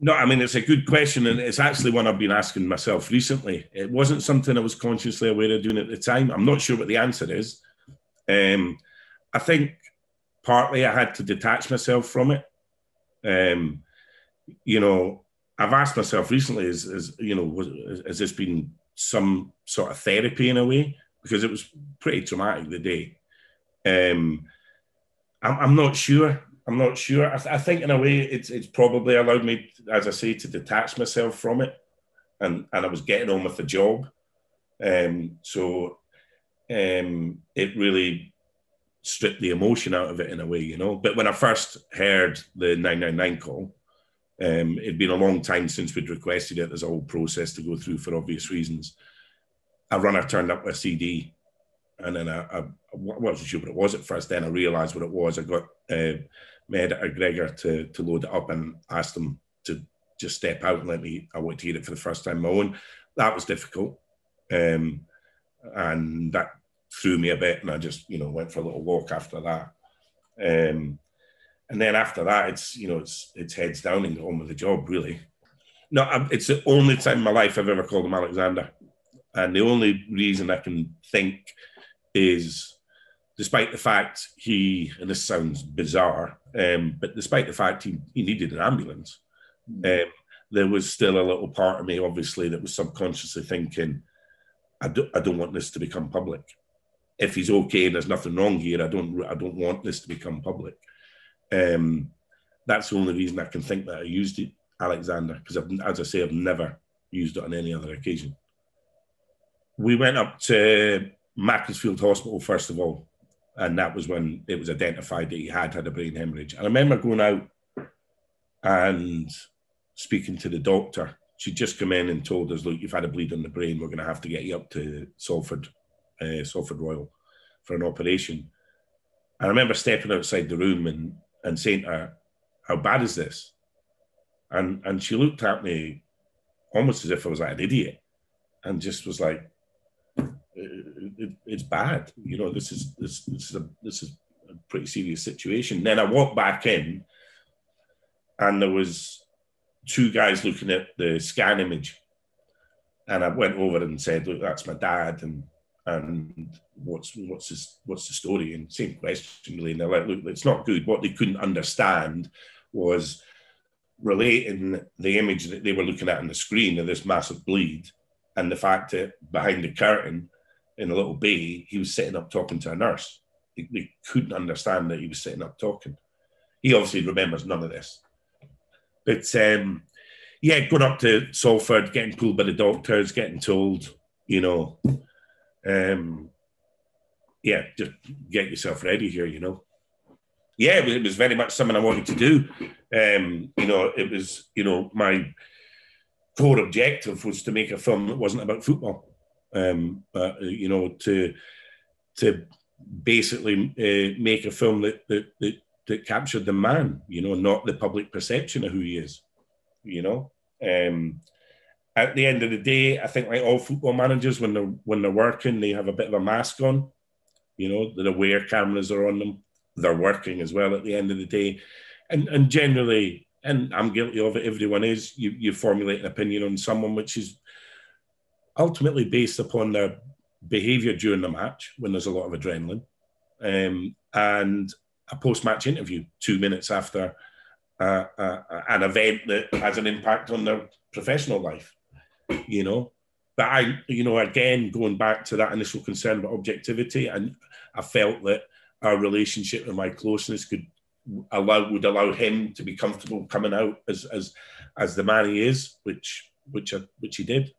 No, I mean, it's a good question, and it's actually one I've been asking myself recently. It wasn't something I was consciously aware of doing at the time. I'm not sure what the answer is. I think partly I had to detach myself from it. You know, I've asked myself recently, has this been some sort of therapy in a way? Because it was pretty traumatic the day. I'm not sure. I'm not sure. I think in a way it's probably allowed me, as I say, to detach myself from it. And I was getting on with the job. So it really stripped the emotion out of it in a way, you know. But when I first heard the 999 call, it'd been a long time since we'd requested it. There's a whole process to go through for obvious reasons. A runner turned up with a CD, and then I wasn't sure what it was at first. Then I realised what it was. I got my editor Gregor to load it up and asked him to just step out and let me. I wanted to hear it for the first time on my own. That was difficult, and that threw me a bit. And I just went for a little walk after that. And then after that, it's heads down and get on with the job really. No, it's the only time in my life I've ever called him Alexander. And the only reason I can think is, despite the fact he, and this sounds bizarre, but despite the fact he needed an ambulance, there was still a little part of me, obviously, that was subconsciously thinking, I don't want this to become public. If he's okay and there's nothing wrong here, I don't want this to become public. That's the only reason I can think that I used it, Alexander, because as I say, I've never used it on any other occasion. We went up to Macclesfield Hospital, first of all, and that was when it was identified that he had a brain hemorrhage. And I remember going out and speaking to the doctor. She'd just come in and told us, look, you've had a bleed on the brain. We're going to have to get you up to Salford Royal for an operation. And I remember stepping outside the room and saying to her, how bad is this? And she looked at me almost as if I was like an idiot and just was like, it's bad, this is a pretty serious situation. Then I walked back in, and there was two guys looking at the scan image, and I went over and said, look, that's my dad, and what's the story? And same question really. And they're like, look, it's not good. What they couldn't understand was relating the image that they were looking at on the screen of this massive bleed and the fact that behind the curtain, in a little bay, he was sitting up talking to a nurse. They couldn't understand that he was sitting up talking. He obviously remembers none of this. But yeah, going up to Salford, getting pulled by the doctors, getting told, yeah, just get yourself ready here, Yeah, it was very much something I wanted to do. It was, my core objective was to make a film that wasn't about football. To basically make a film that captured the man, not the public perception of who he is, At the end of the day, I think like all football managers, when they're working, they have a bit of a mask on, they're aware cameras are on them. They're working as well at the end of the day. And generally, and I'm guilty of it, everyone is, you formulate an opinion on someone which is ultimately based upon their behaviour during the match when there's a lot of adrenaline, and a post-match interview 2 minutes after an event that has an impact on their professional life, But I, again, going back to that initial concern about objectivity, and I felt that our relationship and my closeness would allow him to be comfortable coming out as the man he is, which he did.